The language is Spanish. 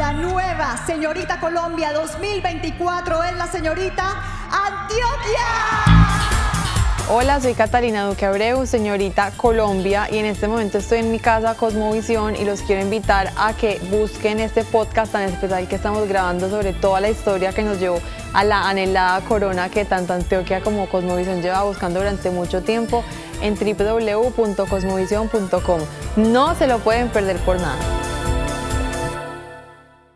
la nueva Señorita Colombia 2024 es la señorita Antioquia. Hola, soy Catalina Duque Abreu, Señorita Colombia, y en este momento estoy en mi casa Cosmovisión y los quiero invitar a que busquen este podcast tan especial que estamos grabando sobre toda la historia que nos llevó a la anhelada corona que tanto Antioquia como Cosmovisión lleva buscando durante mucho tiempo en www.cosmovisión.com. No se lo pueden perder por nada.